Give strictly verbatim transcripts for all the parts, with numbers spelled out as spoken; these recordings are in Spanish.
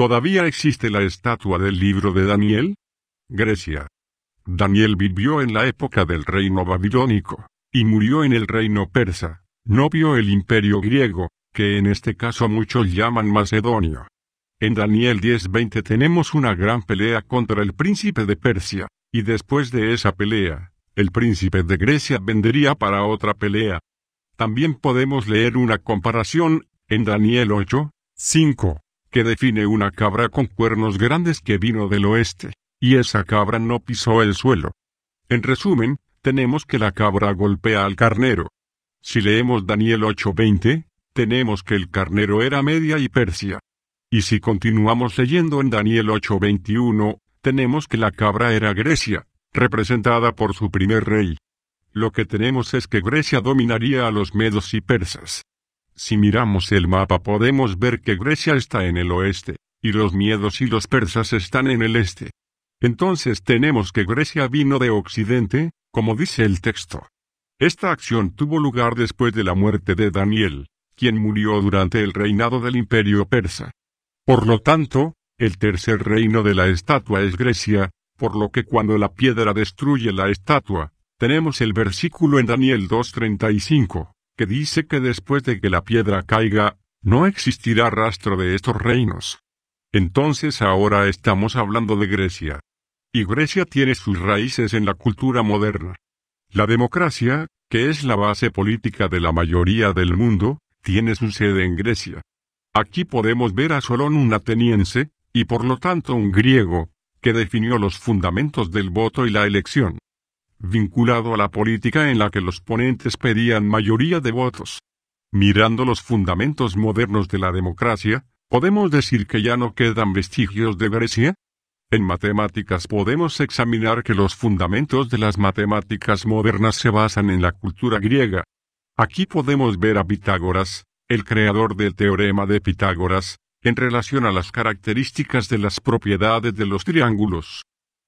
¿Todavía existe la estatua del libro de Daniel? Grecia. Daniel vivió en la época del reino babilónico, y murió en el reino persa, no vio el imperio griego, que en este caso muchos llaman macedonio. En Daniel diez veinte tenemos una gran pelea contra el príncipe de Persia, y después de esa pelea, el príncipe de Grecia vendría para otra pelea. También podemos leer una comparación, en Daniel ocho, cinco, que define una cabra con cuernos grandes que vino del oeste, y esa cabra no pisó el suelo. En resumen, tenemos que la cabra golpea al carnero. Si leemos Daniel ocho veinte, tenemos que el carnero era Media y Persia. Y si continuamos leyendo en Daniel ocho veintiuno, tenemos que la cabra era Grecia, representada por su primer rey. Lo que tenemos es que Grecia dominaría a los medos y persas. Si miramos el mapa podemos ver que Grecia está en el oeste, y los medos y los persas están en el este. Entonces tenemos que Grecia vino de occidente, como dice el texto. Esta acción tuvo lugar después de la muerte de Daniel, quien murió durante el reinado del imperio persa. Por lo tanto, el tercer reino de la estatua es Grecia, por lo que cuando la piedra destruye la estatua, tenemos el versículo en Daniel dos treinta y cinco, que dice que después de que la piedra caiga, no existirá rastro de estos reinos. Entonces ahora estamos hablando de Grecia. Y Grecia tiene sus raíces en la cultura moderna. La democracia, que es la base política de la mayoría del mundo, tiene su sede en Grecia. Aquí podemos ver a Solón, un ateniense, y por lo tanto un griego, que definió los fundamentos del voto y la elección, vinculado a la política en la que los ponentes pedían mayoría de votos. Mirando los fundamentos modernos de la democracia, ¿podemos decir que ya no quedan vestigios de Grecia? En matemáticas podemos examinar que los fundamentos de las matemáticas modernas se basan en la cultura griega. Aquí podemos ver a Pitágoras, el creador del teorema de Pitágoras, en relación a las características de las propiedades de los triángulos.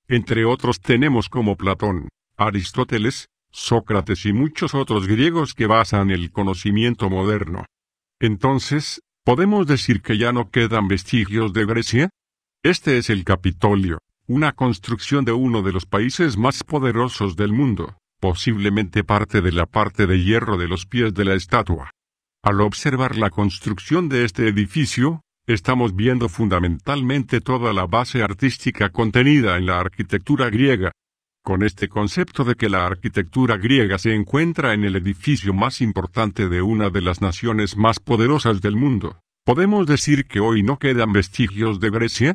Entre otros tenemos como Platón, Aristóteles, Sócrates y muchos otros griegos que basan el conocimiento moderno. Entonces, ¿podemos decir que ya no quedan vestigios de Grecia? Este es el Capitolio, una construcción de uno de los países más poderosos del mundo, posiblemente parte de la parte de hierro de los pies de la estatua. Al observar la construcción de este edificio, estamos viendo fundamentalmente toda la base artística contenida en la arquitectura griega. Con este concepto de que la arquitectura griega se encuentra en el edificio más importante de una de las naciones más poderosas del mundo, ¿podemos decir que hoy no quedan vestigios de Grecia?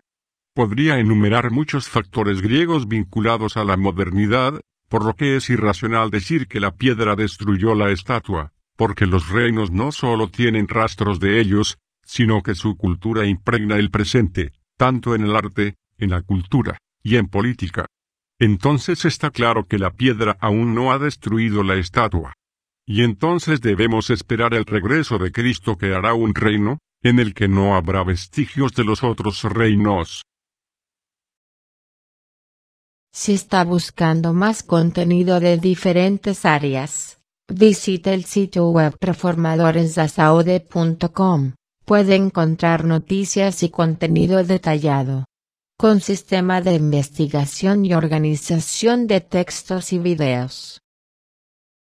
Podría enumerar muchos factores griegos vinculados a la modernidad, por lo que es irracional decir que la piedra destruyó la estatua, porque los reinos no solo tienen rastros de ellos, sino que su cultura impregna el presente, tanto en el arte, en la cultura, y en política. Entonces está claro que la piedra aún no ha destruido la estatua. Y entonces debemos esperar el regreso de Cristo, que hará un reino, en el que no habrá vestigios de los otros reinos. Si está buscando más contenido de diferentes áreas, visite el sitio web reformadores a saude punto com, puede encontrar noticias y contenido detallado, con sistema de investigación y organización de textos y videos.